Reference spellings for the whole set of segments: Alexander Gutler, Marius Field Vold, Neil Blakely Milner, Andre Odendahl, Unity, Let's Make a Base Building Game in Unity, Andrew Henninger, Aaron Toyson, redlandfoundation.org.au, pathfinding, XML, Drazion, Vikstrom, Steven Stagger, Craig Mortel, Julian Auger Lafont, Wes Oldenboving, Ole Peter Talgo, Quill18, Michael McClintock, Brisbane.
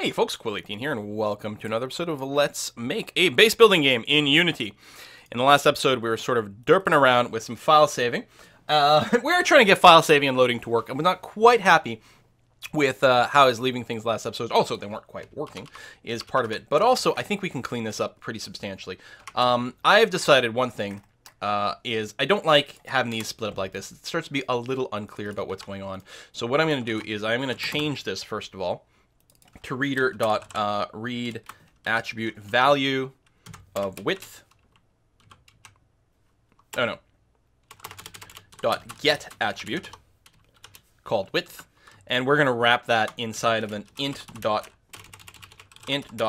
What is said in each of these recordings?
Hey folks, Quill18 here, and welcome to another episode of Let's Make a Base Building Game in Unity. In the last episode, we were sort of derping around with some file saving. We were trying to get file saving and loading to work, and we're not quite happy with how I was leaving things last episode. Also, they weren't quite working is part of it, but also I think we can clean this up pretty substantially. I've decided one thing. Is I don't like having these split up like this. It starts to be a little unclear about what's going on. So what I'm going to do is I'm going to change this, first of all, to reader.read attribute value of width. Oh, no. .get attribute called width. And we're going to wrap that inside of an int.parse. And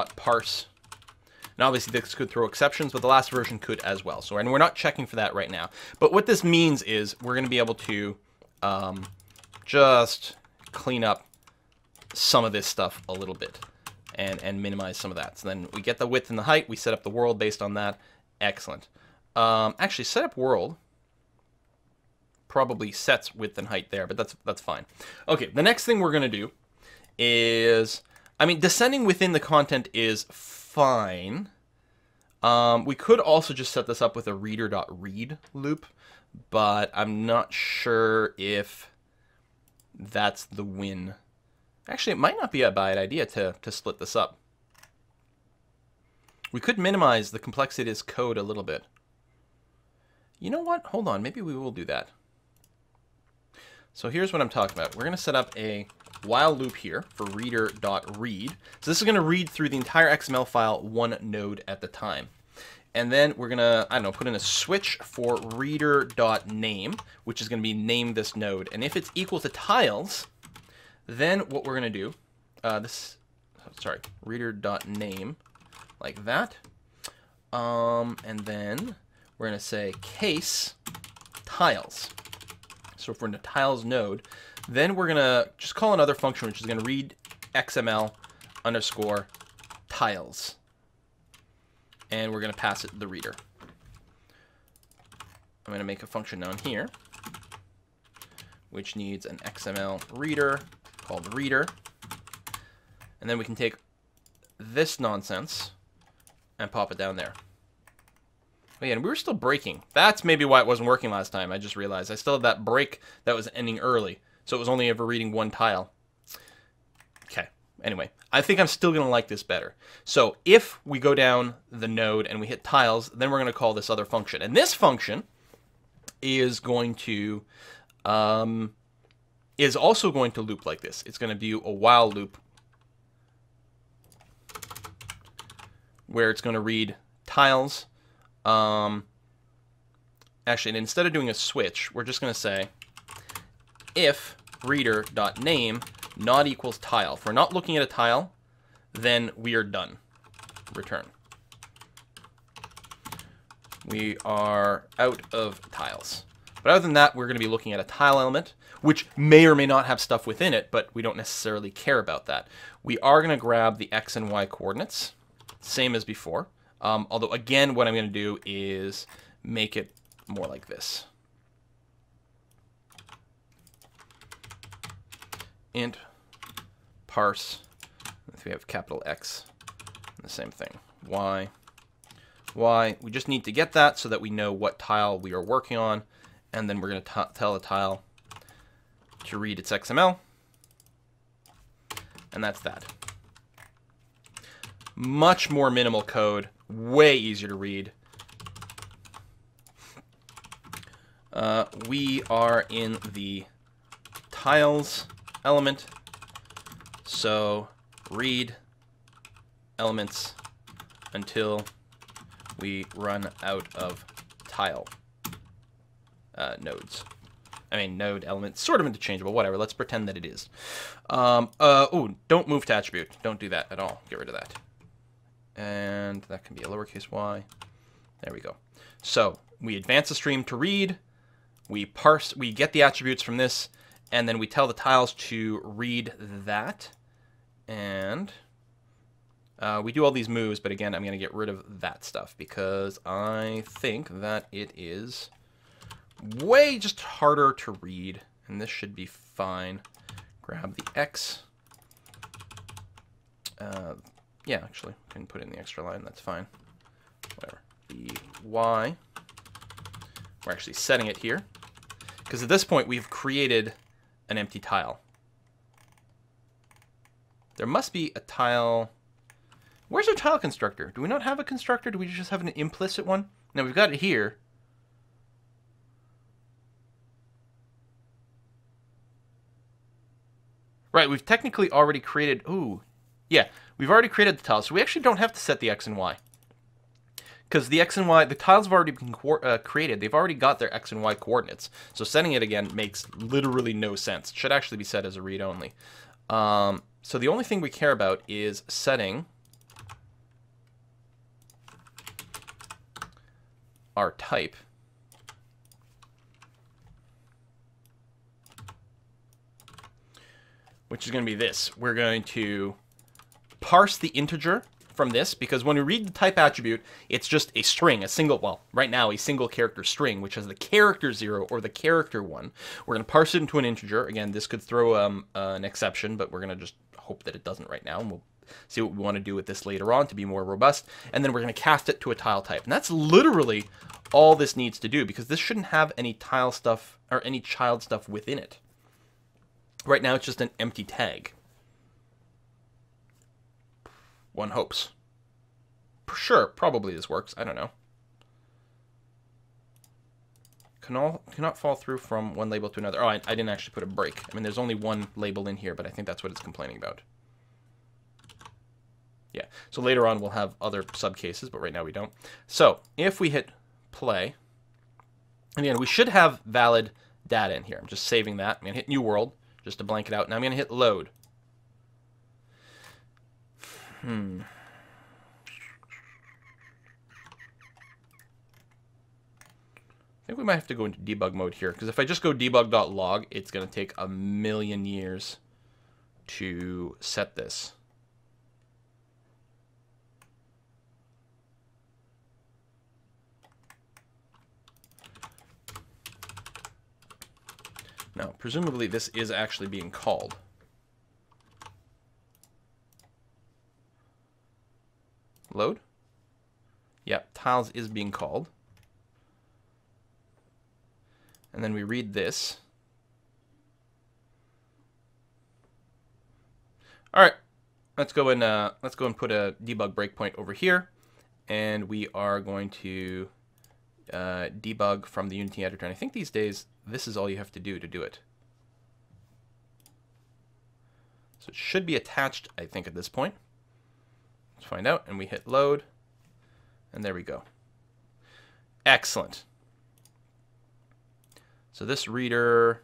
obviously this could throw exceptions, but the last version could as well. So, and we're not checking for that right now. But what this means is we're going to be able to just clean up some of this stuff a little bit and minimize some of that. So then we get the width and the height. We set up the world based on that. Excellent. Actually, set up world probably sets width and height there, but that's fine. Okay, the next thing we're going to do is, I mean, descending within the content is fine. We could also just set this up with a reader.read loop, but I'm not sure if that's the win. Actually, it might not be a bad idea to split this up. We could minimize the complexity of this code a little bit. You know what? Hold on. Maybe we will do that. So here's what I'm talking about. We're going to set up a while loop here for reader.read. So this is going to read through the entire XML file one node at the time. And then we're going to, I don't know, put in a switch for reader.name, which is going to be name this node. And if it's equal to tiles, then what we're going to do, reader.name like that. And then we're going to say case tiles. So if we're in the tiles node, then we're going to just call another function, which is going to read XML underscore tiles. And we're going to pass it the reader. I'm going to make a function down here, which needs an XML reader called reader. And then we can take this nonsense and pop it down there. Oh, yeah, and we were still breaking. That's maybe why it wasn't working last time. I just realized I still had that break that was ending early. So it was only ever reading one tile. Okay. Anyway, I think I'm still going to like this better. So if we go down the node and we hit tiles, then we're going to call this other function. And this function is going to, is also going to loop like this. It's going to do a while loop where it's going to read tiles. Actually, and instead of doing a switch, we're just going to say if reader.name not equals tile. If we're not looking at a tile, then we are done. Return. We are out of tiles. But other than that, we're going to be looking at a tile element, which may or may not have stuff within it, but we don't necessarily care about that. We are going to grab the X and Y coordinates, same as before. Although, again, what I'm going to do is make it more like this. Int parse, if we have capital X, the same thing, Y. We just need to get that so that we know what tile we are working on. And then we're going to tell the tile to read its XML. And that's that. Much more minimal code. Way easier to read. We are in the tiles element, so read elements until we run out of tile nodes. I mean, node elements, sort of interchangeable, whatever. Let's pretend that it is. Oh, don't move to attribute. Don't do that at all. Get rid of that. And that can be a lowercase y. There we go. So we advance the stream to read. We parse, we get the attributes from this, and then we tell the tiles to read that. And we do all these moves, but again, I'm going to get rid of that stuff because I think that it is way just harder to read. And this should be fine. Grab the X. Yeah, actually, I can put in the extra line. That's fine. Whatever. The Y. We're actually setting it here, because at this point we've created an empty tile. There must be a tile. Where's our tile constructor? Do we not have a constructor? Do we just have an implicit one? No, we've got it here. Right, we've technically already created... Ooh, yeah, we've already created the tiles, so we actually don't have to set the X and Y. Because the X and Y, the tiles have already been created. They've already got their X and Y coordinates. So setting it again makes literally no sense. It should actually be set as a read-only. So the only thing we care about is setting our type. Which is going to be this. We're going to parse the integer from this, because when we read the type attribute, it's just a string, a single, well, right now, a single character string, which has the character 0 or the character 1. We're going to parse it into an integer. Again, this could throw an exception, but we're going to just hope that it doesn't right now, and we'll see what we want to do with this later on to be more robust. And then we're going to cast it to a tile type. And that's literally all this needs to do, because this shouldn't have any tile stuff or any child stuff within it. Right now, it's just an empty tag. One hopes. Sure, probably this works. I don't know. Cannot fall through from one label to another. Oh, I didn't actually put a break. I mean, there's only one label in here, but I think that's what it's complaining about. Yeah, so later on we'll have other subcases, but right now we don't. So, if we hit play, and again, we should have valid data in here. I'm just saving that. I'm going to hit New World just to blank it out. Now I'm going to hit load. I think we might have to go into debug mode here, because if I just go debug.log, it's going to take a million years to set this. Now, presumably this is actually being called. Load. Yep, tiles is being called. And then we read this. All right, let's go and put a debug breakpoint over here, and we are going to debug from the Unity editor. And I think these days, this is all you have to do it. So it should be attached, I think, at this point. Let's find out. And we hit load. And there we go. Excellent. So this reader,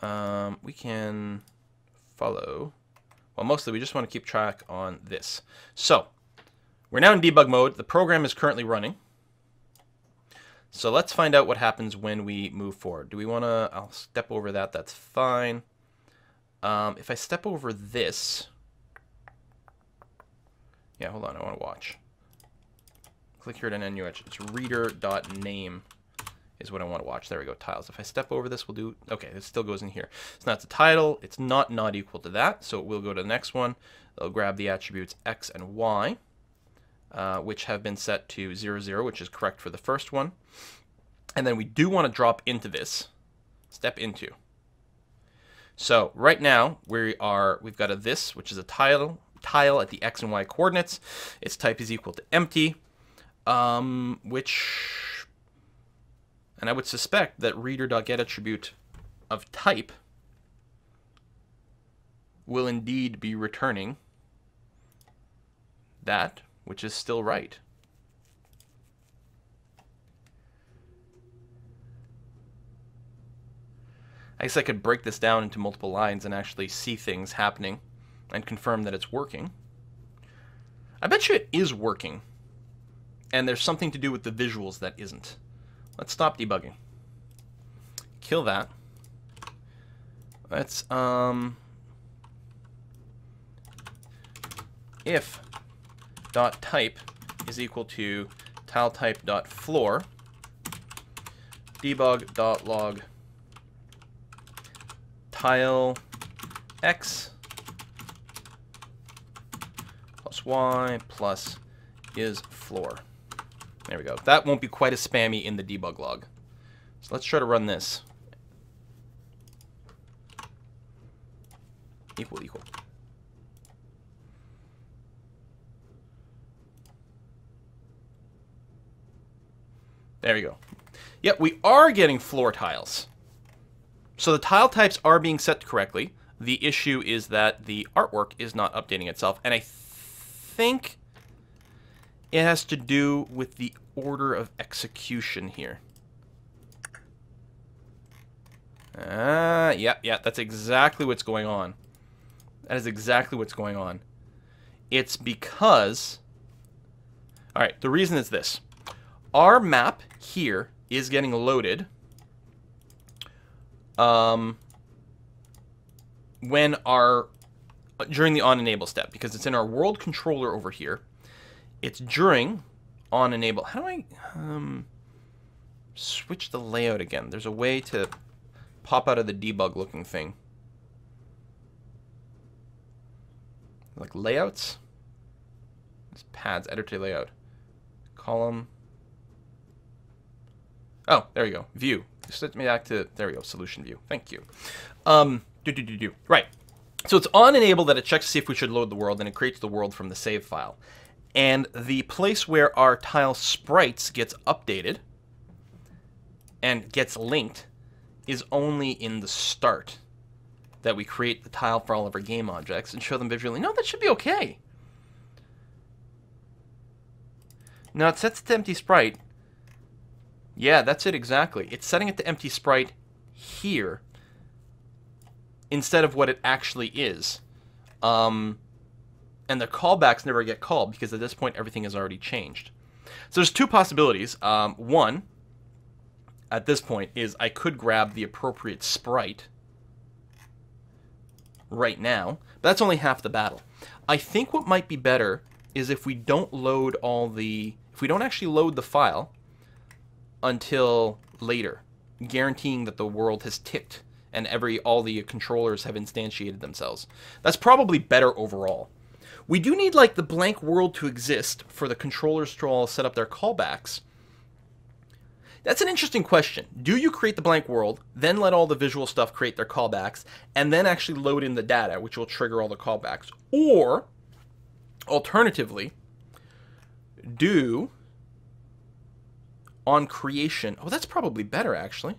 we can follow. Well, mostly we just want to keep track on this. So we're now in debug mode. The program is currently running. So let's find out what happens when we move forward. Do we want to... I'll step over that. That's fine. If I step over this... Yeah, hold on. I want to watch. Click here to end UH. It's reader.name is what I want to watch. There we go. Tiles. If I step over this, we'll do... Okay, it still goes in here. So now it's a title. It's not equal to that. So we'll go to the next one. It'll grab the attributes X and Y. Which have been set to 0, 0, which is correct for the first one. And then we do want to drop into this, step into. So right now we've got a this, which is a tile at the X and Y coordinates. Its type is equal to empty, which, and I would suspect that reader.getAttribute of type will indeed be returning that, which is still right. I guess I could break this down into multiple lines and actually see things happening and confirm that it's working. I bet you it is working, and there's something to do with the visuals that isn't. Let's stop debugging. Kill that. Let's, if dot type is equal to tile type dot floor, debug dot log tile x plus y plus is floor. There we go. That won't be quite as spammy in the debug log. So let's try to run this. Equal, equal. There we go. Yep, we are getting floor tiles. So the tile types are being set correctly. The issue is that the artwork is not updating itself. And I think it has to do with the order of execution here. Yeah, that's exactly what's going on. That is exactly what's going on. It's because... All right, the reason is this. Our map here is getting loaded during the on enable step, because it's in our world controller over here. It's during on enable. How do I switch the layout again? There's a way to pop out of the debug looking thing. Like layouts, it's pads, editor layout, column. Oh, there we go. View. Just let me back to, there we go, solution view. Thank you. Right. So it's on enable that it checks to see if we should load the world, and it creates the world from the save file. And the place where our tile sprites gets updated and gets linked is only in the start that we create the tile for all of our game objects and show them visually. No, that should be okay. Now it sets to empty sprite. Yeah, that's it exactly. It's setting it to empty sprite here instead of what it actually is. And the callbacks never get called because at this point everything has already changed. So there's two possibilities. One, at this point, is I could grab the appropriate sprite right now. But that's only half the battle. I think what might be better is if we don't load all the... If we don't actually load the file until later, guaranteeing that the world has ticked and all the controllers have instantiated themselves. That's probably better overall. We do need like the blank world to exist for the controllers to all set up their callbacks. That's an interesting question. Do you create the blank world, then let all the visual stuff create their callbacks, and then actually load in the data, which will trigger all the callbacks? Or, alternatively, do... on creation. Oh, that's probably better, actually.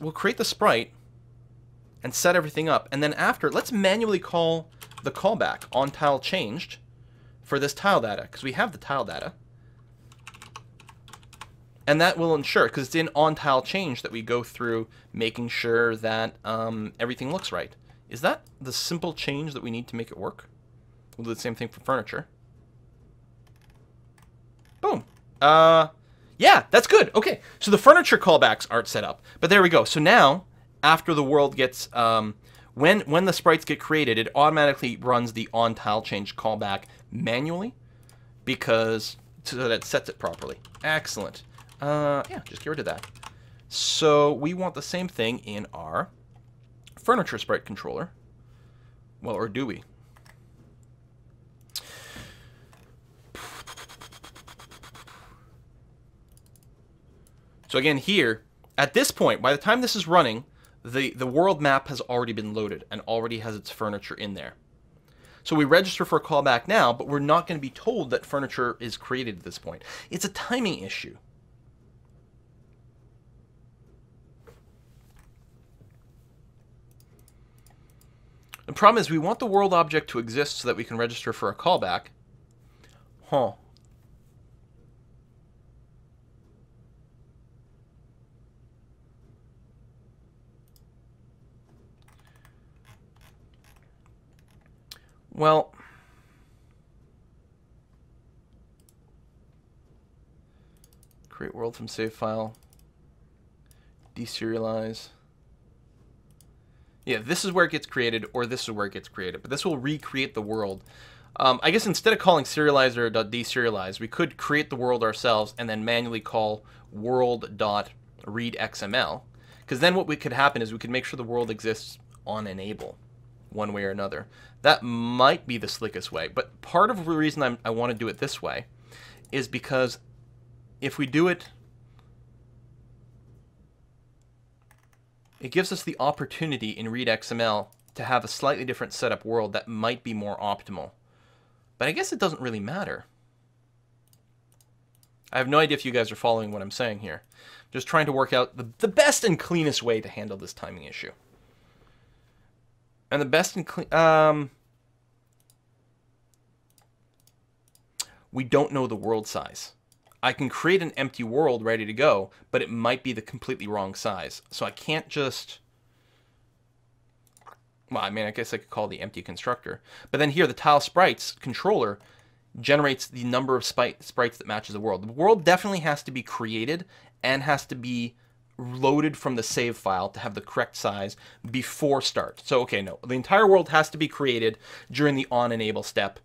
We'll create the sprite and set everything up. And then after, let's manually call the callback on tile changed for this tile data, because we have the tile data. And that will ensure, because it's in on tile change, that we go through making sure that everything looks right. Is that the simple change that we need to make it work? We'll do the same thing for furniture. Boom. Yeah, that's good. Okay, so the furniture callbacks aren't set up, but there we go. So now, after the world gets, when the sprites get created, it automatically runs the on tile change callback manually, so that it sets it properly. Excellent. Yeah, just get rid of that. So we want the same thing in our furniture sprite controller. Well, or do we? So again, here, at this point, by the time this is running, the world map has already been loaded and already has its furniture in there. So we register for a callback now, but we're not going to be told that furniture is created at this point. It's a timing issue. The problem is we want the world object to exist so that we can register for a callback. Huh. Well, create world from save file, deserialize. Yeah, this is where it gets created, or this is where it gets created, but this will recreate the world. I guess instead of calling serializer.deserialize, we could create the world ourselves and then manually call world.readXML, Because then what we could happen is we could make sure the world exists on enable one way or another. That might be the slickest way, but part of the reason I want to do it this way is because if we do it, it gives us the opportunity in Read XML to have a slightly different setup world that might be more optimal. But I guess it doesn't really matter. I have no idea if you guys are following what I'm saying here. I'm just trying to work out the best and cleanest way to handle this timing issue. And the best and clean... we don't know the world size. I can create an empty world ready to go, but it might be the completely wrong size. So I can't just... Well, I mean, I guess I could call the empty constructor. But then here, the tile sprites controller generates the number of sprites that matches the world. The world definitely has to be created and has to be loaded from the save file to have the correct size before start. So, okay, no, the entire world has to be created during the on enable step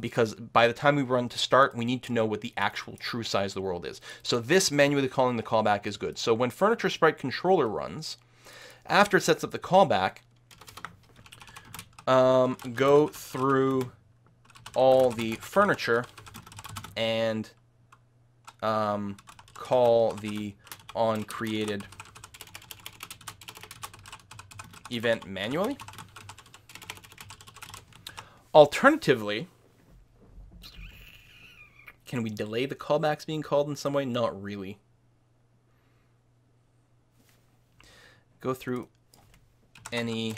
because by the time we run to start, we need to know what the actual true size of the world is. So this manually calling the callback is good. So when furniture sprite controller runs, after it sets up the callback, go through all the furniture and call the on created event manually. Alternatively, can we delay the callbacks being called in some way? Not really. Go through any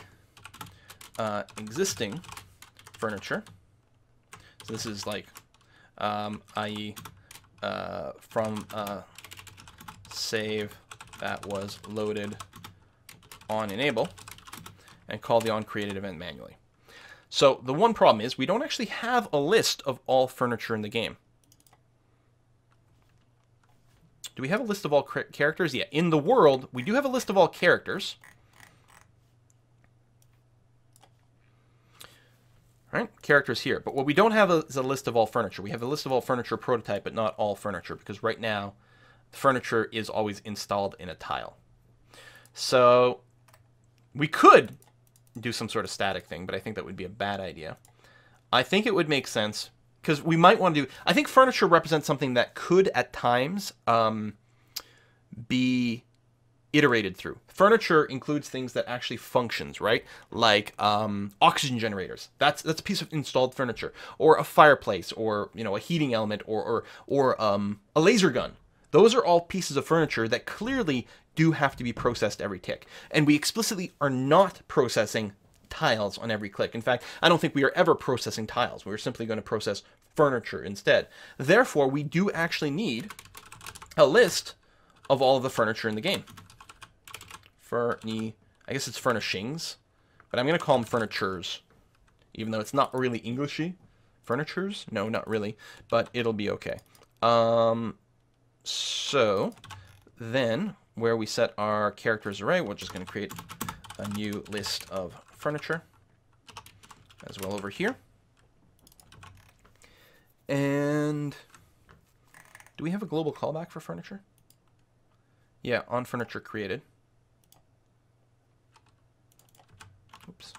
existing furniture. So this is like, i.e. From save that was loaded on enable, and call the on created event manually. So the one problem is we don't actually have a list of all furniture in the game. Do we have a list of all characters? Yeah, in the world, we do have a list of all characters. All right, characters here. But what we don't have is a list of all furniture. We have a list of all furniture prototype, but not all furniture, because right now, furniture is always installed in a tile. So we could do some sort of static thing, but I think that would be a bad idea. I think it would make sense because we might want to do, I think furniture represents something that could at times be iterated through. Furniture includes things that actually functions, right? Like oxygen generators. That's a piece of installed furniture, or a fireplace, or you know, a heating element, or a laser gun. Those are all pieces of furniture that clearly do have to be processed every tick. And we explicitly are not processing tiles on every click. In fact, I don't think we are ever processing tiles. We're simply going to process furniture instead. Therefore, we do actually need a list of all of the furniture in the game. I guess it's furnishings, but I'm going to call them furnitures, even though it's not really Englishy. Furnitures? No, not really, but it'll be okay. So then where we set our characters array, we're just going to create a new list of furniture as well over here. And do we have a global callback for furniture? Yeah, on furniture created. Oops.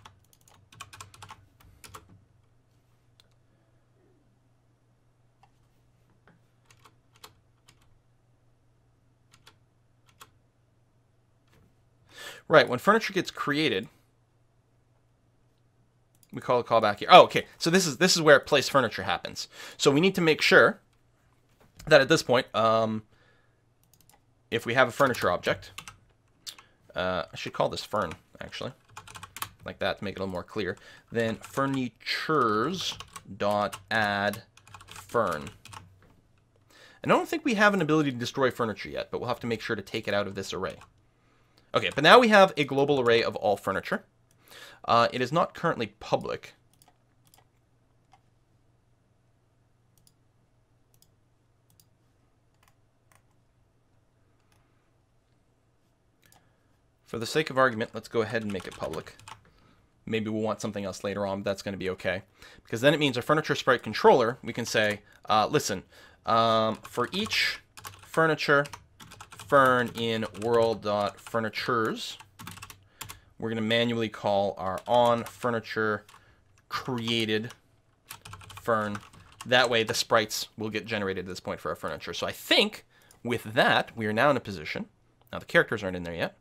Right, when furniture gets created, we call a callback here. Oh, okay. So this is where place furniture happens. So we need to make sure that at this point, if we have a furniture object, I should call this fern actually, like that to make it a little more clear. Then furnitures.add fern. And I don't think we have an ability to destroy furniture yet, but we'll have to make sure to take it out of this array. Okay, but now we have a global array of all furniture. It is not currently public. For the sake of argument, let's go ahead and make it public. Maybe we'll want something else later on, but that's going to be okay. Because then it means our furniture sprite controller, we can say, listen, for each furniture fern in world.furnitures. We're going to manually call our on furniture created fern. That way the sprites will get generated at this point for our furniture. So I think with that, we are now in a position. Now the characters aren't in there yet.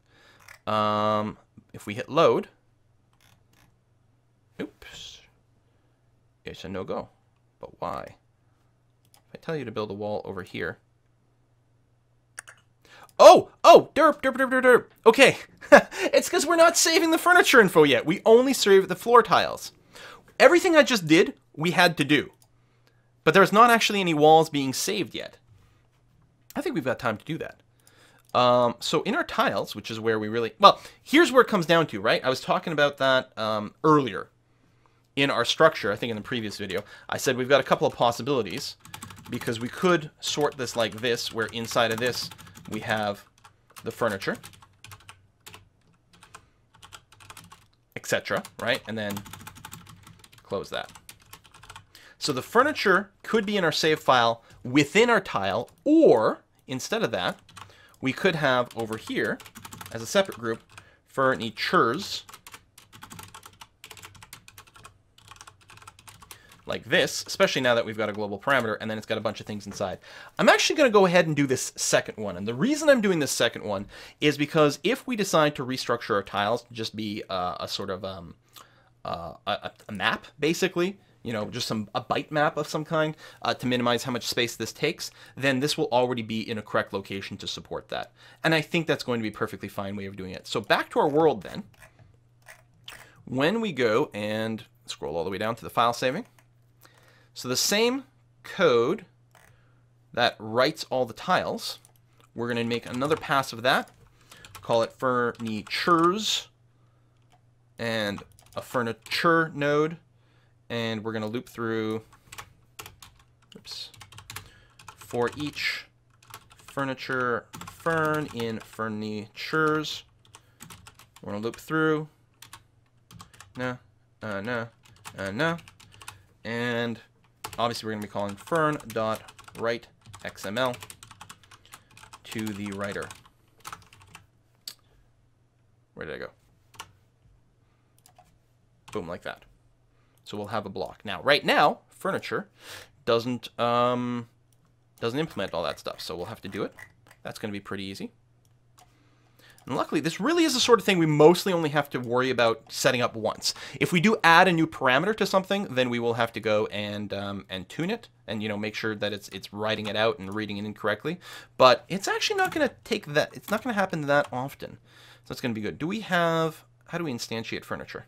If we hit load, oops, it's a no-go. But why? If I tell you to build a wall over here. Oh, derp. Okay, it's because we're not saving the furniture info yet. We only saved the floor tiles. Everything I just did, we had to do. But there's not actually any walls being saved yet. I think we've got time to do that. So in our tiles, which is where we really... Well, here's where it comes down to, right? I was talking about that earlier in our structure, I think in the previous video. I said we've got a couple of possibilities because we could sort this like this, where inside of this we have the furniture, etc., right? And then close that. So the furniture could be in our save file within our tile, or instead of that, we could have over here as a separate group furnitures like this, especially now that we've got a global parameter and then it's got a bunch of things inside. I'm actually going to go ahead and do this second one. And the reason I'm doing this second one is because if we decide to restructure our tiles to just be a sort of a map, basically, you know, just a byte map of some kind to minimize how much space this takes, then this will already be in a correct location to support that. And I think that's going to be a perfectly fine way of doing it. So back to our world then. When we go and scroll all the way down to the file saving, so the same code that writes all the tiles, we're going to make another pass of that, call it furnitures, and a furniture node, and we're going to loop through, oops, for each furniture fern in furnitures, we're going to loop through, no, and obviously we're going to be calling fern.writeXML to the writer. Where did I go? Boom, like that. So we'll have a block. Now, right now, furniture doesn't implement all that stuff, so we'll have to do it. That's going to be pretty easy. And luckily, this really is the sort of thing we mostly only have to worry about setting up once. If we do add a new parameter to something, then we will have to go and tune it and, you know, make sure that it's writing it out and reading it incorrectly. But it's actually not going to take that. It's not going to happen that often. So it's going to be good. Do we have, how do we instantiate furniture?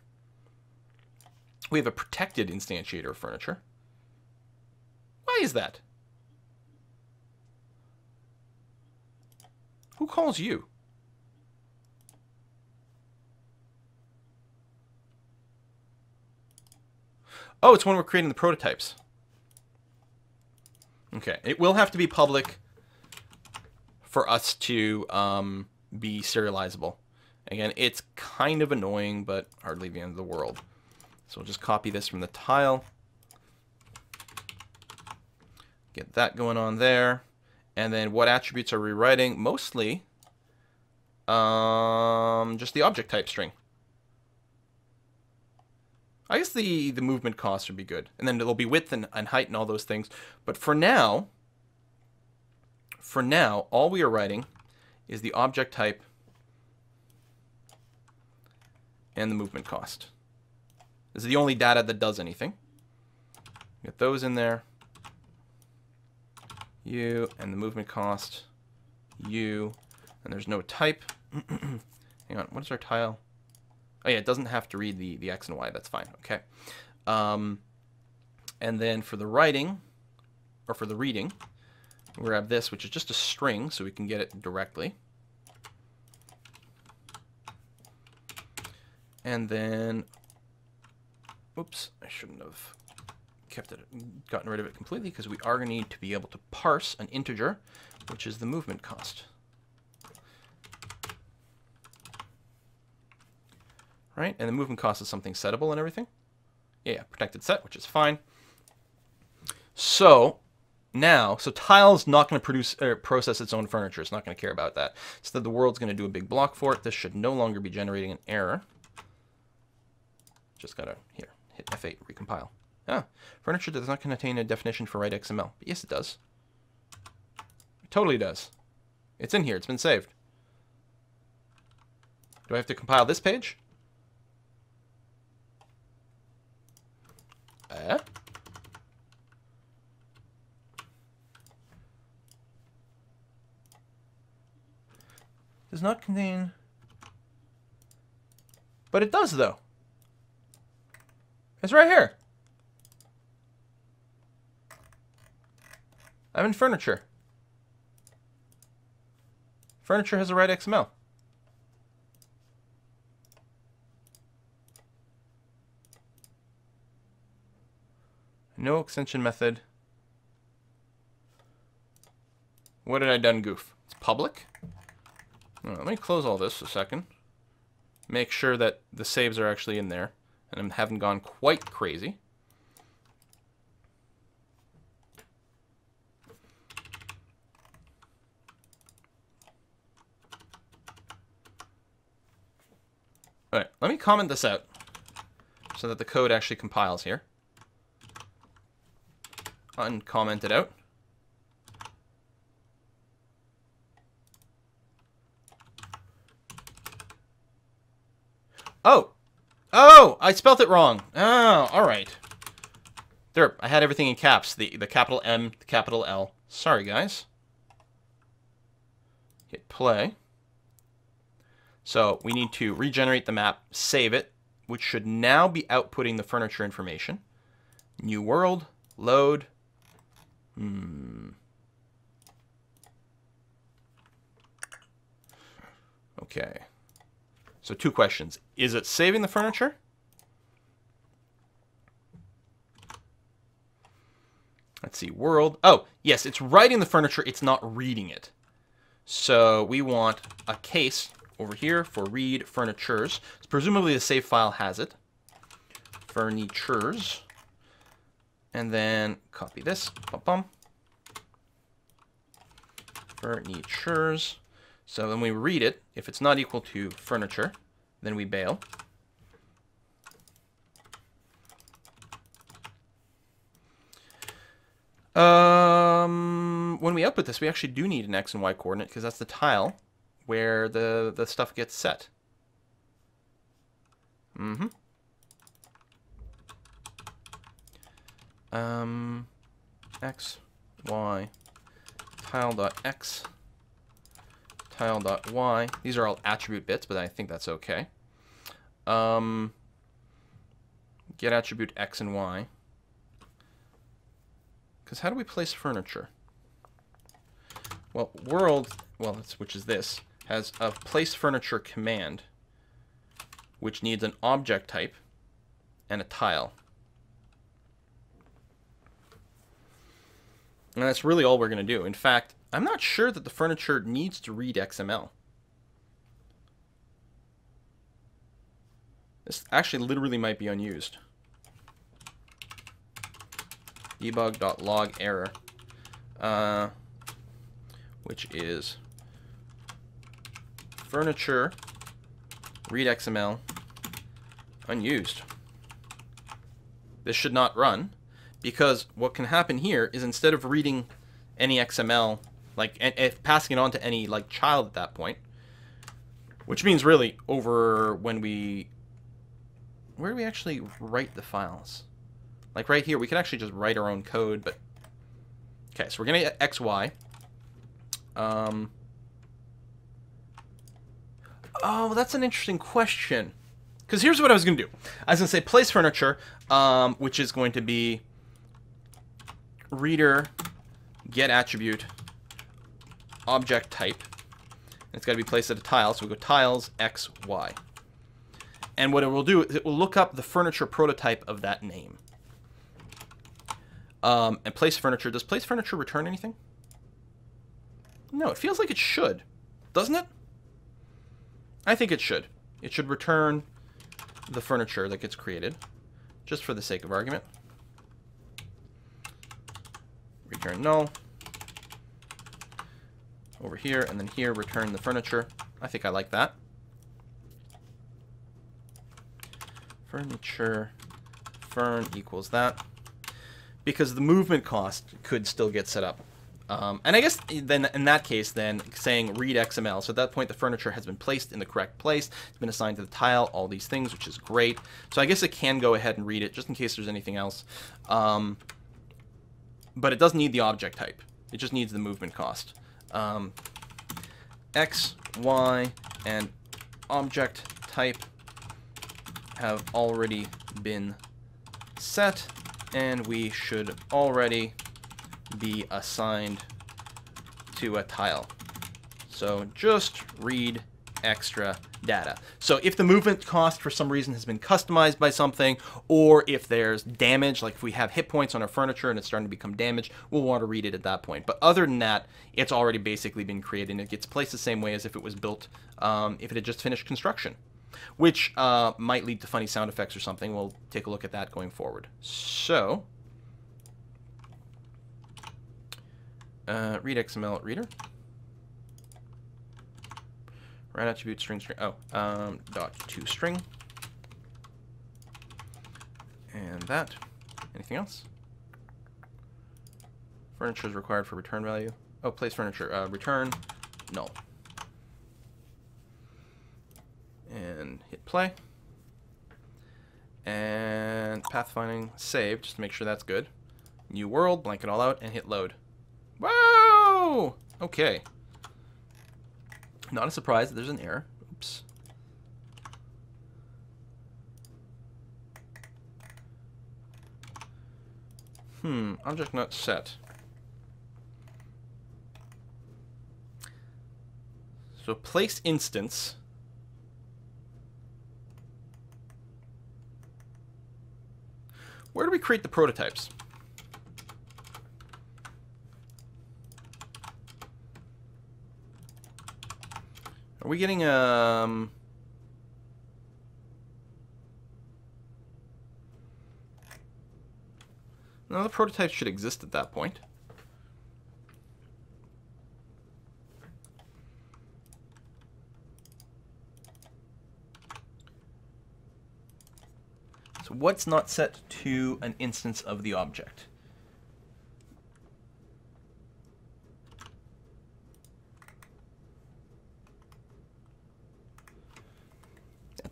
We have a protected instantiator of furniture. Why is that? Who calls you? Oh, it's when we're creating the prototypes. Okay, it will have to be public for us to be serializable. Again, it's kind of annoying, but hardly the end of the world. So we'll just copy this from the tile. Get that going on there. And then what attributes are we writing? Mostly just the object type string. I guess the movement cost would be good. And then there'll be width and height and all those things. But for now, all we are writing is the object type and the movement cost. This is the only data that does anything. Get those in there. U and the movement cost. U. And there's no type. Hang on, what is our tile? Oh yeah, it doesn't have to read the X and Y, that's fine, okay. And then for the writing, or for the reading, we have this, which is just a string, so we can get it directly. And then, whoops, I shouldn't have kept it, gotten rid of it completely, because we are gonna need to be able to parse an integer, which is the movement cost. Right, and the movement cost is something settable and everything. Yeah, protected set, which is fine. So Now, so tile's not going to produce or process its own furniture. It's not going to care about that. Instead, the world's going to do a big block for it. This should no longer be generating an error. Just got to, here, hit F8, recompile. Ah, furniture does not contain a definition for right XML. But yes, it does. It totally does. It's in here. It's been saved. Do I have to compile this page? Does not contain... But it does, though. It's right here. I'm in furniture. Furniture has a right XML. No extension method. What did I done goof? It's public. All right, let me close all this a second. Make sure that the saves are actually in there and I haven't gone quite crazy. All right, let me comment this out so that the code actually compiles here. Uncomment it out. Oh! Oh! I spelt it wrong. Oh, alright. There, I had everything in caps. The capital M, the capital L. Sorry, guys. Hit play. So, we need to regenerate the map, save it, which should now be outputting the furniture information. New world, load. Okay. So two questions. Is it saving the furniture? Let's see. World. Oh, yes. It's writing the furniture. It's not reading it. So we want a case over here for read furnitures. So presumably the save file has it. Furnitures. And then copy this. Furnitures. So when we read it, if it's not equal to furniture, then we bail. When we output this, we actually do need an X and Y coordinate because that's the tile where the stuff gets set. X, Y, tile.x, tile.y. These are all attribute bits, but I think that's okay. Get attribute X and Y. Because how do we place furniture? Well, world, well, which is this, has a place furniture command, which needs an object type and a tile. And that's really all we're going to do. In fact, I'm not sure that the furniture needs to read XML. This actually literally might be unused. Debug.log error, which is furniture read XML unused. This should not run. Because what can happen here is instead of reading any XML, like if passing it on to any like child at that point, which means really over when we, where do we actually write the files? Like right here, we can actually just write our own code, but okay, so we're gonna get XY. Oh, that's an interesting question. Because here's what I was gonna do. I was gonna say place furniture, which is going to be reader get attribute object type, and it's got to be placed at a tile, so we go tiles X, Y, and what it will do is it will look up the furniture prototype of that name, and place furniture. Does place furniture return anything? No, it feels like it should, doesn't it? I think it should. It should return the furniture that gets created, just for the sake of argument. return null. Over here, and then here, return the furniture. I think I like that. Furniture fern equals that. Because the movement cost could still get set up. And I guess then in that case, then saying read XML. So at that point, the furniture has been placed in the correct place. It's been assigned to the tile, all these things, which is great. So I guess it can go ahead and read it just in case there's anything else. But it doesn't need the object type. It just needs the movement cost. X, Y, and object type have already been set, and we should already be assigned to a tile. So just read extra data. So if the movement cost for some reason has been customized by something, or if there's damage, like if we have hit points on our furniture and it's starting to become damaged, we'll want to read it at that point. But other than that, it's already basically been created, and it gets placed the same way as if it was built, if it had just finished construction, which might lead to funny sound effects or something. We'll take a look at that going forward. So read XML reader. Right attribute string string. Dot to string. And that. Anything else? Furniture is required for return value. Oh, place furniture. Return null. And hit play. And pathfinding save, just to make sure that's good. New world, blank it all out, and hit load. Whoa! Okay. Not a surprise that there's an error. Oops. Object not set. So place instance. Where do we create the prototypes? Are we getting no, the prototype should exist at that point. So what's not set to an instance of the object?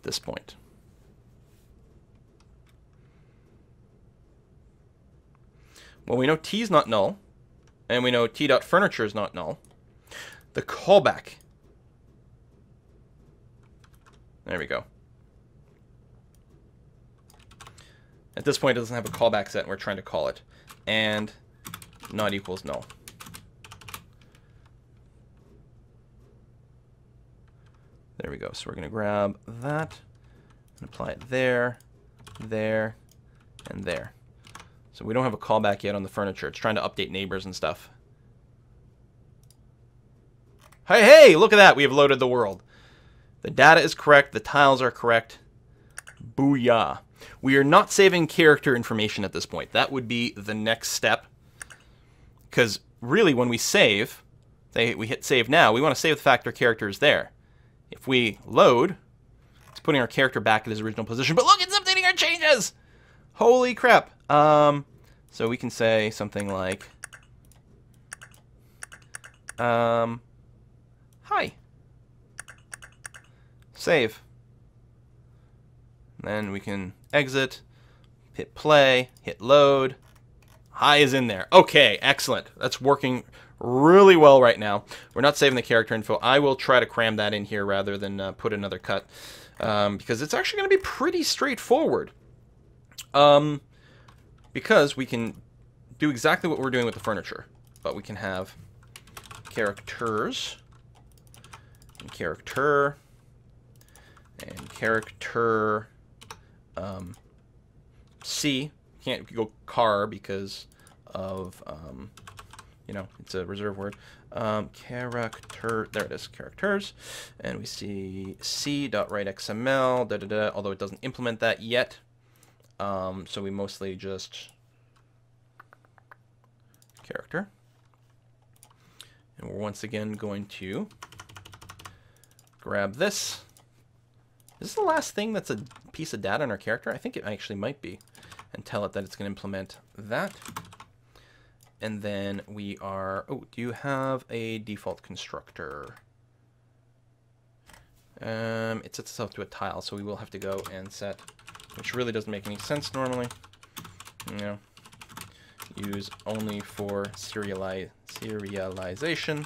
This point. Well, we know t is not null, and we know t.furniture is not null. The callback. There we go. At this point, it doesn't have a callback set, and we're trying to call it. And not equals null. There we go. So we're going to grab that and apply it there, there, and there. So we don't have a callback yet on the furniture. It's trying to update neighbors and stuff. Hey, hey, look at that. We have loaded the world. The data is correct. The tiles are correct. Booyah. We are not saving character information at this point. That would be the next step. Because really, when we save, we hit save now, we want to save the fact our character is there. If we load, it's putting our character back in his original position. But look, it's updating our changes! Holy crap! So we can say something like, hi. Save. Then we can exit, hit play, hit load. Hi is in there. Okay, excellent. That's working really well right now. We're not saving the character info. I will try to cram that in here rather than put another cut, because it's actually going to be pretty straightforward, because we can do exactly what we're doing with the furniture, but we can have characters and character and character. C can't go car because of you know, it's a reserve word. Character, there it is, characters. And we see c.writeXML, da da da, although it doesn't implement that yet. So we mostly just character. And we're once again going to grab this. Is this the last thing that's a piece of data on our character? I think it actually might be. And tell it that it's going to implement that. And then we are, oh, do you have a default constructor? It sets itself to a tile, so we will have to go and set, which really doesn't make any sense normally. You know, use only for serialization.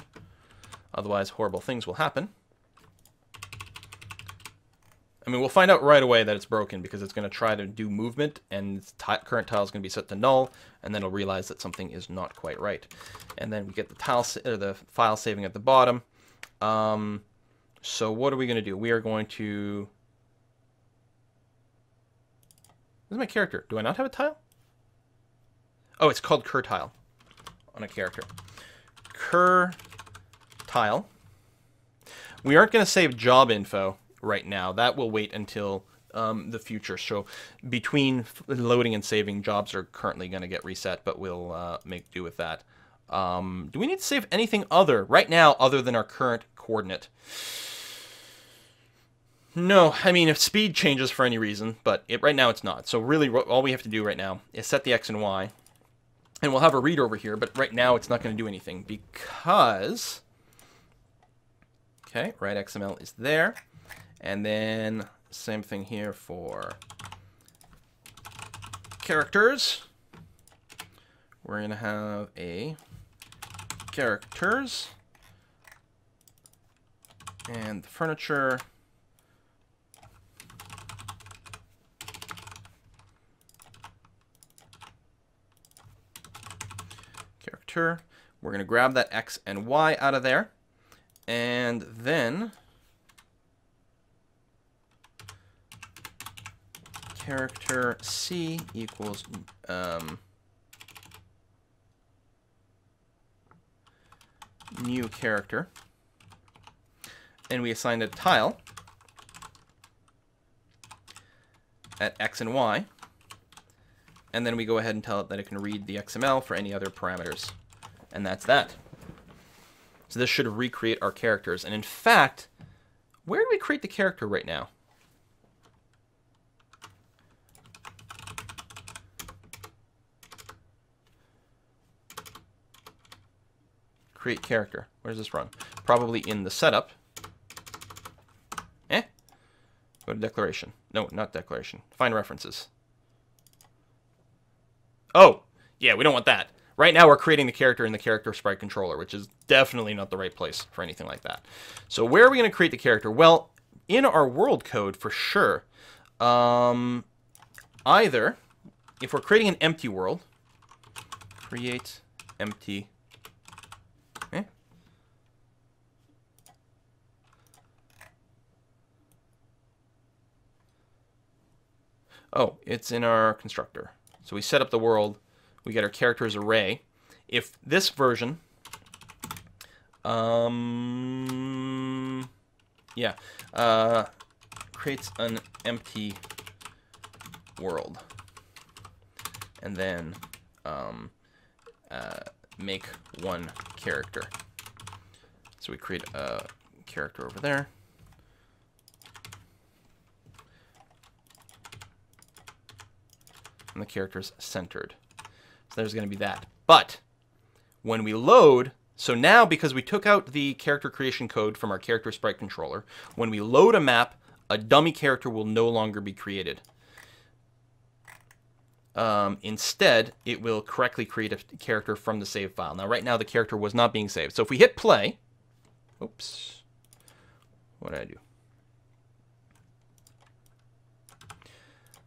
Otherwise, horrible things will happen. I mean, we'll find out right away that it's broken because it's going to try to do movement and current tile is going to be set to null, and then it'll realize that something is not quite right. And then we get the tile or the file saving at the bottom. So what are we going to do? We are going to... This is my character. Do I not have a tile? Oh, it's called cur tile on a character. Cur tile. We aren't going to save job info right now. That will wait until the future. So between loading and saving, jobs are currently going to get reset, but we'll make do with that. Do we need to save anything other right now other than our current coordinate? No, I mean, if speed changes for any reason, but right now it's not. So really all we have to do right now is set the X and Y, and we'll have a read over here, but right now it's not going to do anything because, okay, right XML is there. And then same thing here for characters. We're going to have a characters and the furniture. Character. We're going to grab that X and Y out of there. And then character C equals new character, and we assigned a tile at X and Y, and then we go ahead and tell it that it can read the XML for any other parameters, and that's that. So this should recreate our characters. And in fact, where do we create the character right now? Create character. Where's this run? Probably in the setup. Go to declaration. No, not declaration. Find references. Oh, yeah, we don't want that. Right now we're creating the character in the character sprite controller, which is definitely not the right place for anything like that. So where are we going to create the character? Well, in our world code for sure. Either, if we're creating an empty world, create empty. Oh, it's in our constructor. So we set up the world. We get our characters array. If this version, creates an empty world, and then make one character. So we create a character over there. And the character's centered. So there's going to be that. But when we load, so now because we took out the character creation code from our character sprite controller, when we load a map, a dummy character will no longer be created. Instead, it will correctly create a character from the save file. Now, right now, the character was not being saved. So if we hit play, oops, what did I do?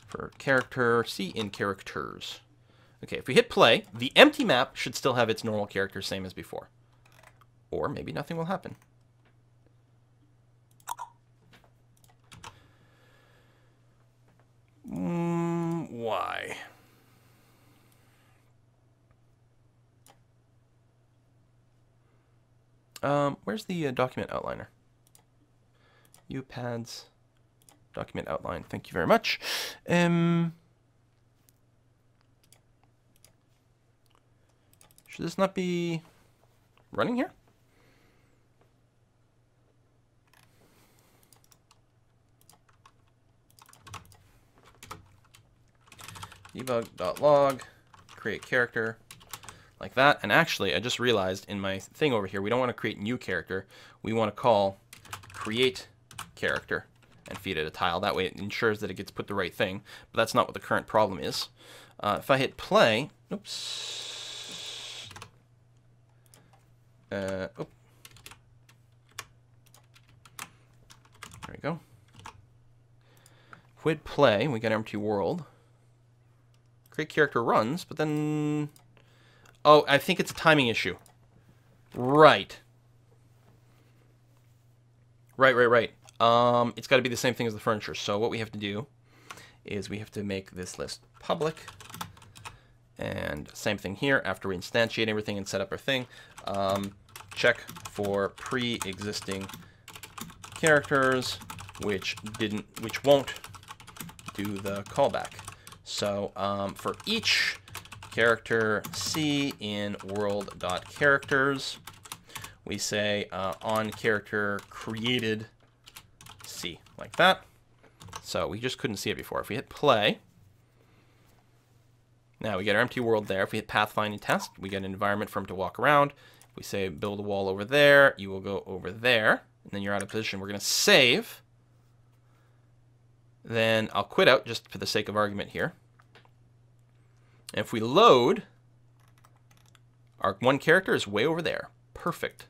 For character C in characters. Okay, if we hit play, the empty map should still have its normal character, same as before. Or maybe nothing will happen. Why? Where's the document outliner? UPads. Document outline. Thank you very much. Should this not be running here? Debug.log, create character, like that. And actually, I just realized in my thing over here, we don't want to create new character. We want to call create character and feed it a tile. That way it ensures that it gets put the right thing. But that's not what the current problem is. If I hit play, oops. There we go. Quit play, we got empty world. Create character runs, but then, oh, I think it's a timing issue. Right. It's got to be the same thing as the furniture. So what we have to do is we have to make this list public. And same thing here. After we instantiate everything and set up our thing, check for pre-existing characters which won't do the callback. So for each character C in world.characters, we say on character created C, like that. So we just couldn't see it before. If we hit play, now we get our empty world there. If we hit pathfinding test, we get an environment for him to walk around. If we say build a wall over there, you will go over there, and then you're out of position. We're going to save. Then I'll quit out just for the sake of argument here. And if we load, our one character is way over there. Perfect.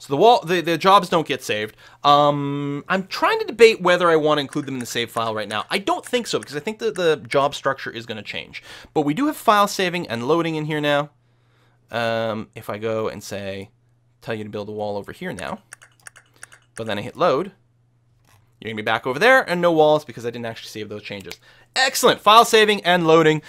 So the jobs don't get saved. I'm trying to debate whether I want to include them in the save file right now. I don't think so, because I think that the job structure is going to change. But we do have file saving and loading in here now. If I go and say, tell you to build a wall over here now, but then I hit load, you're going to be back over there, and no walls because I didn't actually save those changes. Excellent. File saving and loading.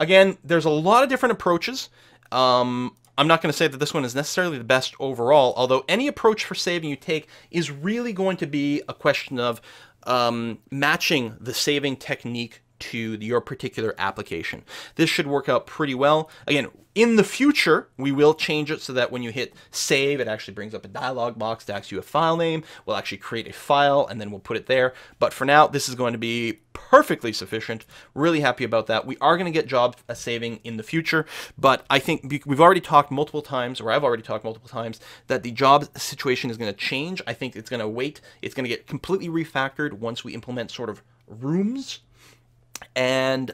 Again, there's a lot of different approaches. I'm not going to say that this one is necessarily the best overall, although any approach for saving you take is really going to be a question of matching the saving technique to your particular application. This should work out pretty well. Again, in the future, we will change it so that when you hit save, it actually brings up a dialog box that asks you a file name. We'll actually create a file and then we'll put it there. But for now, this is going to be perfectly sufficient. Really happy about that. We are going to get job saving in the future, but I think we've already talked multiple times, or I've already talked multiple times, that the job situation is going to change. I think it's going to wait. It's going to get completely refactored once we implement sort of rooms. And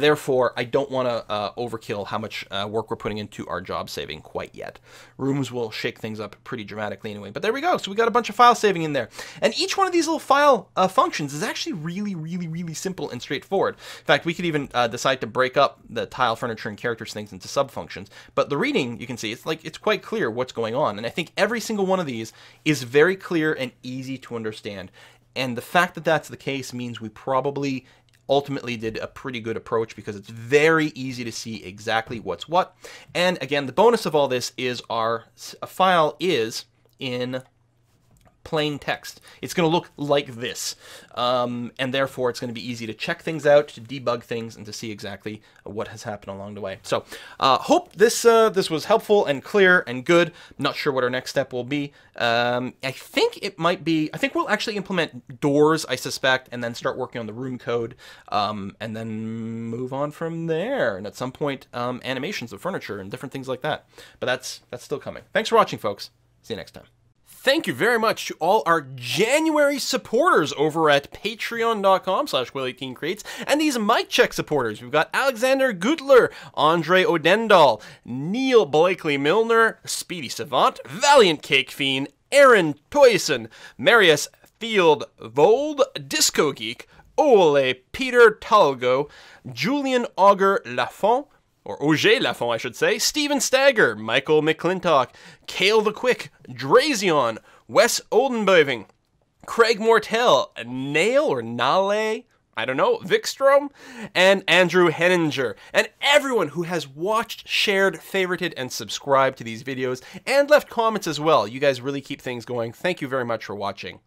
therefore, I don't want to overkill how much work we're putting into our job saving quite yet. Rooms will shake things up pretty dramatically anyway. But there we go. So we got a bunch of file saving in there. And each one of these little file functions is actually really, really, really simple and straightforward. In fact, we could even decide to break up the tile, furniture, and characters things into sub-functions. But the reading, you can see, it's quite clear what's going on. And I think every single one of these is very clear and easy to understand. And the fact that that's the case means we probably ultimately did a pretty good approach, because it's very easy to see exactly what's what. And again, the bonus of all this is our file is in plain text. It's going to look like this, and therefore it's going to be easy to check things out, to debug things, and to see exactly what has happened along the way. So hope this was helpful and clear and good. I'm not sure what our next step will be. I think it might be, I think we'll actually implement doors, I suspect, and then start working on the room code, and then move on from there. And at some point, animations of furniture and different things like that. But that's still coming. Thanks for watching, folks. See you next time. Thank you very much to all our January supporters over at patreon.com/Quill18Creates, and these mic check supporters. We've got Alexander Gutler, Andre Odendahl, Neil Blakely Milner, Speedy Savant, Valiant Cake Fiend, Aaron Toyson, Marius Field Vold, Disco Geek, Ole Peter Talgo, Julian Auger Lafont, or Auger Lafont, I should say, Steven Stagger, Michael McClintock, Kale the Quick, Drazion, Wes Oldenboving, Craig Mortel, Nail or Nale, I don't know, Vikstrom, and Andrew Henninger, and everyone who has watched, shared, favorited, and subscribed to these videos, and left comments as well. You guys really keep things going. Thank you very much for watching.